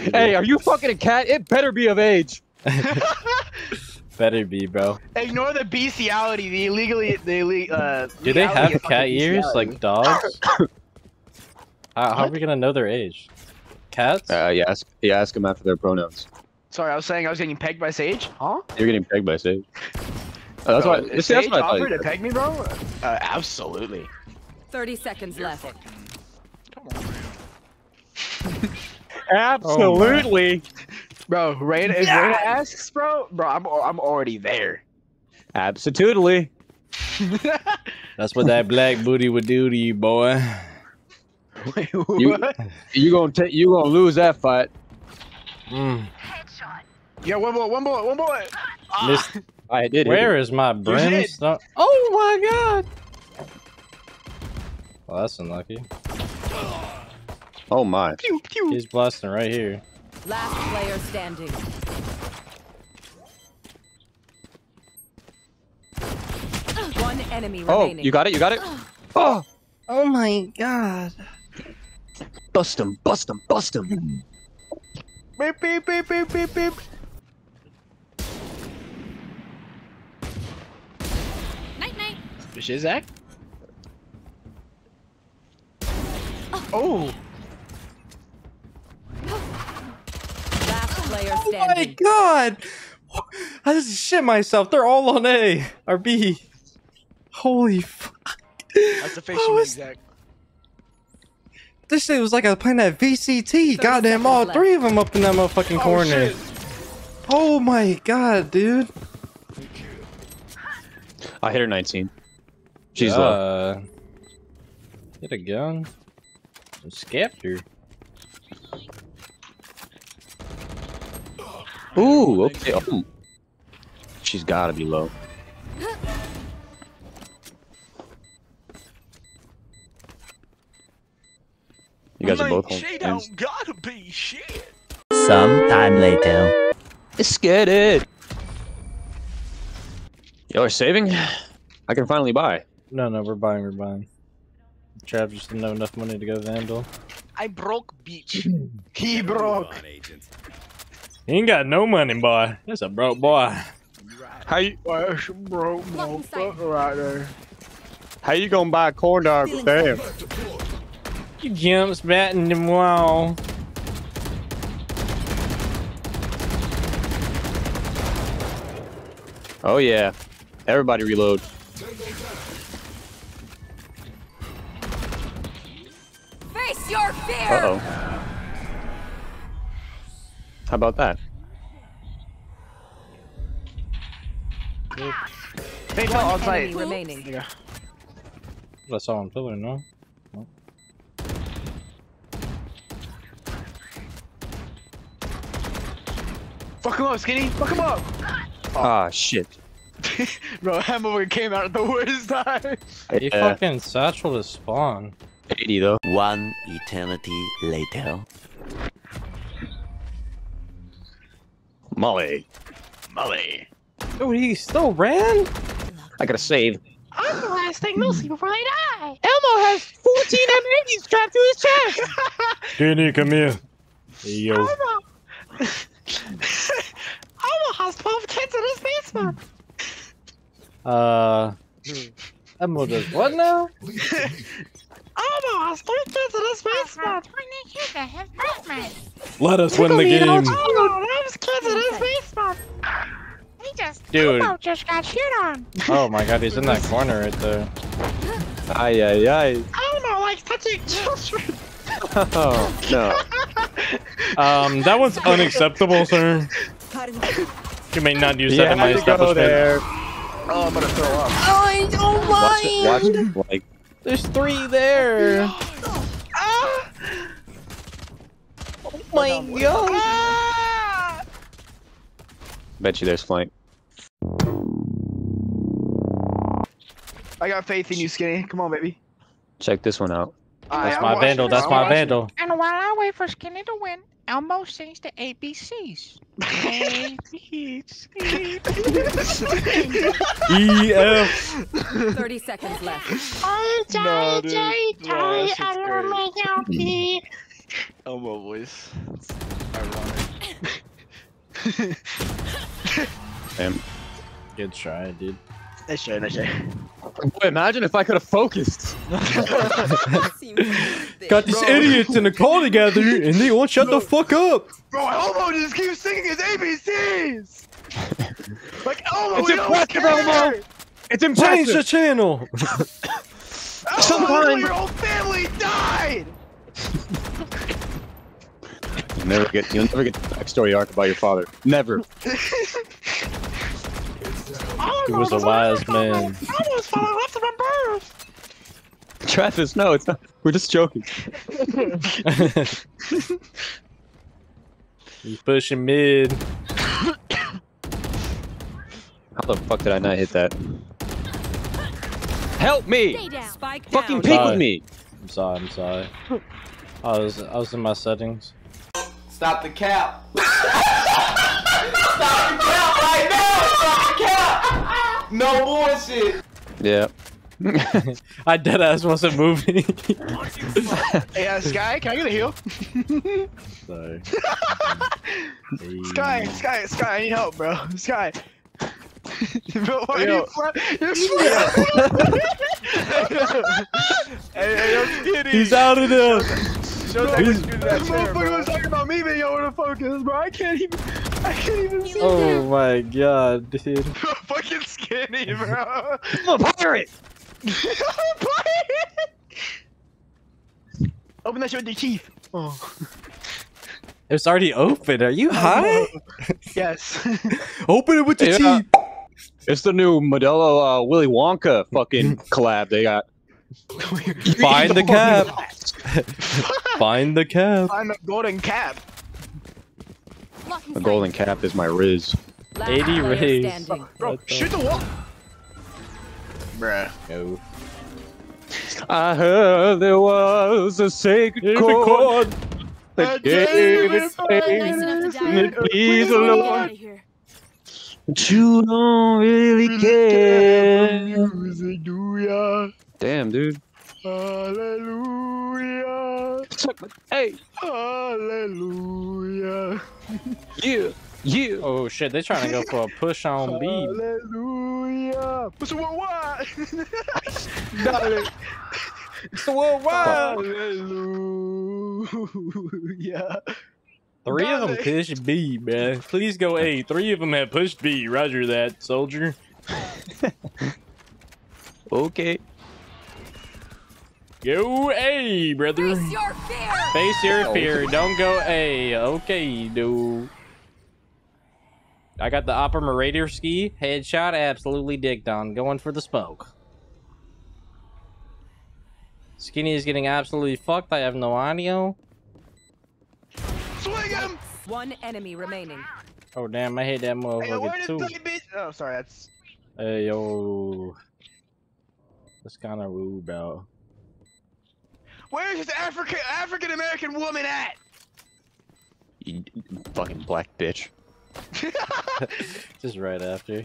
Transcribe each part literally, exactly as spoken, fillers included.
Hey, are you fucking a cat? It better be of age. Better be, bro. Ignore the bestiality, the illegally, the illegal. Uh, do they have cat ears bestiality. Like dogs? uh, how are we gonna know their age? Cats? Uh, yeah, ask, yeah, ask them after their pronouns. Sorry, I was saying I was getting pegged by Sage, huh? You're getting pegged by Sage. Oh, that's, bro, why, is Sage that's what I offered to peg me, bro? Uh, absolutely. Thirty seconds You're left. Fucking... Come on, man. Absolutely. Oh, bro, Raina, if yeah. Raina asks, bro, bro, I'm I'm already there. Absolutely. That's what that black booty would do to you, boy. Wait, you you gonna take you gonna lose that fight. Mm. Yeah, one bullet, one bullet, one bullet. Ah. I did. Where is my brain? Oh my god. Well, that's unlucky. Oh my. Pew, pew. He's blasting right here. Last player standing. One enemy oh, remaining. Oh, you got it, you got it. Oh, oh my god. Bust him, bust him, bust him. Beep, beep, beep, beep, beep, beep. Night, night. This is Zach. Oh. oh. Oh my god! I just shit myself. They're all on A or B. Holy fuck! That's a facial was... exact. This shit was like I was playing that V C T. Goddamn, all left. Three of them up in that motherfucking oh, corner. Shit. Oh my god, dude! I hit her nineteen. She's uh, low. Hit a gun. I'm scabbed. Ooh, okay. Oh. She's gotta be low. You guys like, are both home. She don't ends. Gotta be shit. Sometime later. Let's get it. Y'all are saving? I can finally buy. No, no, we're buying, we're buying. Trav just didn't have enough money to go Vandal. I broke, bitch. He broke. He ain't got no money, boy. That's a broke boy. How you? Well, that's a broke motherfucker right there. How you gonna buy a corn dog with them? You jumps batting them wall. Oh yeah, everybody reload. Face your fear. Uh oh. How about that? They fell on site. Yeah. That's all I'm feeling, no? no? Fuck him up, Skinny! Fuck him up! Oh. Ah, shit. Bro, Hamburger came out at the worst time. He yeah. fucking satchel to spawn. eighty though. One eternity later. Molly. Molly. Dude, he still ran? I gotta save. I'm the last thing they'll see before they die. Elmo has fourteen M eighties strapped to his chest. Kenny, come here. Hey, yo. Elmo. Elmo has twelve kids in his basement. Uh. Elmo does what now? Elmo has three kids in his basement. Let us win the game. Kids in his basement. He just, Dude. just got shit on. Oh my god, he's in that corner right there. Ay, ay, ay. I don't know, like touching children. Oh, no. um, that was unacceptable, sir. You may not use yeah, that in my establishment. There. Oh, I'm gonna throw up. Oh, I don't mind. Watch it, watch it, like... There's three there. Ah! Oh my god. Ah! Bet you there's flank. I got faith in you, Skinny. Come on, baby. Check this one out. That's I, my I'm vandal. That's I'm my watching. vandal. And while I wait for Skinny to win, Elmo sings the A B Cs. A B C E F. Thirty seconds left. Oh, die, die, die! I don't make you pee. Elmo voice. Damn. Good try, dude. Nice try, nice try. Boy, imagine if I could have focused. Got these bro. idiots in a call together and they won't shut bro. the fuck up. Bro, Elmo just keeps singing his A B Cs. Like, Elmo, it's impressive, Elmo. It's impressive. Change the channel. Elmo, Sometimes your whole family died. You'll never get, you'll never get the backstory arc about your father. Never. He was a wise man. Travis, no, it's not. We're just joking. He's pushing mid. How the fuck did I not hit that? Help me! Fucking peek with me! I'm sorry, I'm sorry. I was, I was in my settings. Stop the cap! Stop the cap right now! Stop the cap! No bullshit! Yeah. I deadass wasn't moving. Hey, uh, Sky, can I get a heal? Sorry. Hey. Sky, Sky, Sky, I need help, bro. Sky. Bro, why yo. are you You're hey, yo, He's out of there. Show that dude that chair, bro. Was talking about me being able to focus, bro. I can't even. I can't even see. Oh him. my god, dude. Fucking skinny, bro. I'm a pirate. I'm a pirate. Open that shit with your teeth. Oh. It's already open. Are you high? Yes. Open it with your yeah. teeth. It's the new Modelo uh, Willy Wonka fucking collab they got. Find the cap. Find the cap. Find the golden cap. The golden cap is my Riz. eighty Riz. Bro, bro shoot the wall. Bruh. No. I heard there was a sacred chord that gave it faith. And please the Lord. But you don't really care. Damn, dude. Hallelujah. Hey. Hallelujah. Yeah. Yeah. Oh shit, they're trying to go for a push on B. Hallelujah. Push worldwide. It's the worldwide. Hallelujah. Three Got of them it. pushed B, man. Please go A. Three of them have pushed B. Roger that, soldier. Okay. Go A, brother. Face your fear. Face your fear. Don't go A. Okay, dude. I got the Opera Marauder ski. Headshot absolutely digged on. Going for the smoke. Skinny is getting absolutely fucked. I have no audio. Swing him. One enemy remaining. Oh, damn. I hate that motherfucker too. Bitch? Oh, sorry. That's. Hey, yo. That's kind of rude, bro. Where is this African African American woman at? You fucking black bitch. Just right after.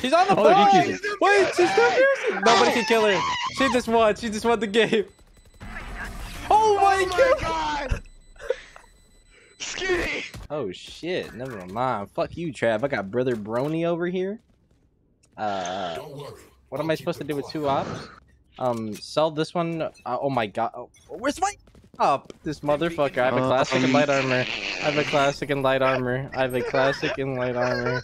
She's on the floor. Oh, wait, she's wait, she's still here. Nobody can kill her. She just won. She just won the game. Oh my, oh my god. god. Skinny. Oh shit. Never mind. Fuck you, Trav. I got brother Brony over here. Uh, Don't worry. What am I supposed to do with two ops? Um, sell this one. Uh, oh my god. Oh, where's my up? Oh, this motherfucker. I have a classic and light armor. I have a classic and light armor. I have a classic and light armor.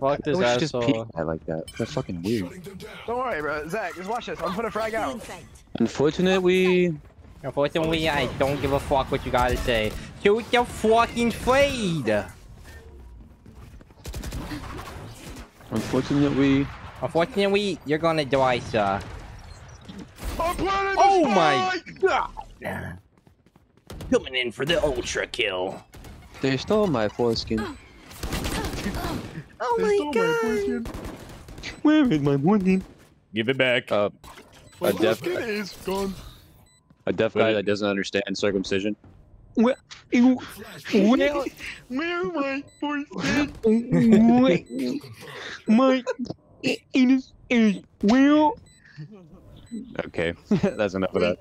Fuck this asshole. I like that. That's fucking weird. Don't worry, bro. Zach, just watch this. I'm gonna frag out. Unfortunately, unfortunately, I don't give a fuck what you gotta say. Shoot the fucking fade. Unfortunately, unfortunately, you're gonna die, sir. Oh my god! Coming in for the ultra kill. They stole my foreskin. Oh my god! Where is my warning? Give it back. Uh, a deaf guy. Is gone. A deaf guy that doesn't understand circumcision. Where, where, where my foreskin? My anus is where? Okay, that's enough of that.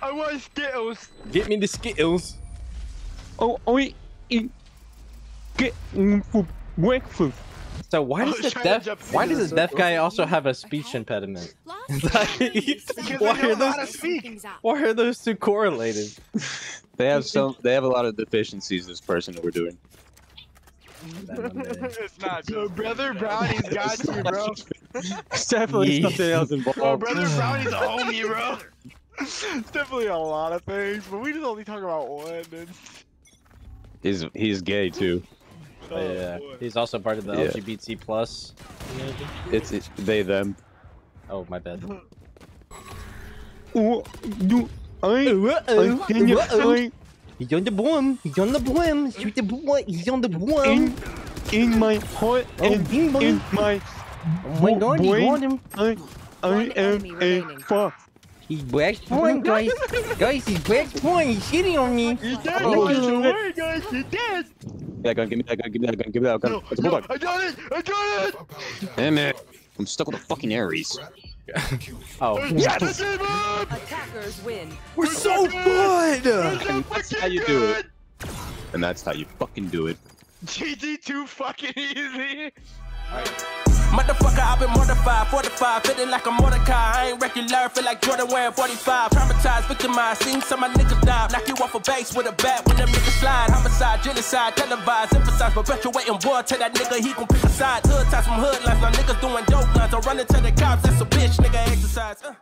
I want Skittles. Get me the Skittles. Oh, oh, Get So why does oh, the deaf why does the deaf guy also have a speech impediment? Why are those why are those two correlated? They have some they have a lot of deficiencies. This person that we're doing. It's not so brother Brownie's got you, bro. It's definitely something else involved. Bro, brother Brownie's a homie, bro. It's definitely a lot of things, but we just only talk about one. Dude. He's he's gay too. Oh, yeah, boy. He's also part of the yeah. L G B T plus. It's, it's they them. Oh my bad. He's on the boom. He's on the boom. Shoot the boom. He's on the boom. In, in my heart oh, and in my, in my oh my God, you want him? I, I am a fuck. He's black porn, guys. Guys, he's black porn. He's shitting on me. He's dead. Oh, he's away, guys. He's dead. Give me that gun. Give me that gun. Give me that gun. Give me that gun. No, it's a bulldog. No, I got it. I got it. Damn it. I'm stuck with a fucking Ares. Oh. Yes. Attackers win. We're, We're so good. good. And that's how you do it. And that's how you fucking do it. G G too fucking easy. Motherfucker, I've been mortified, fortified, feeling like a Mordecai. I ain't regular, feel like Jordan wearing forty-five. Traumatized, victimized, seen some my niggas die. Knock you off a base with a bat when them niggas slide. Homicide, genocide, televised, emphasized, perpetuating war. Tell that nigga he gon' pick a side. Hood ties from hood lines, now niggas doing dope lines. I'm running to the cops, that's a bitch, nigga exercise. Uh.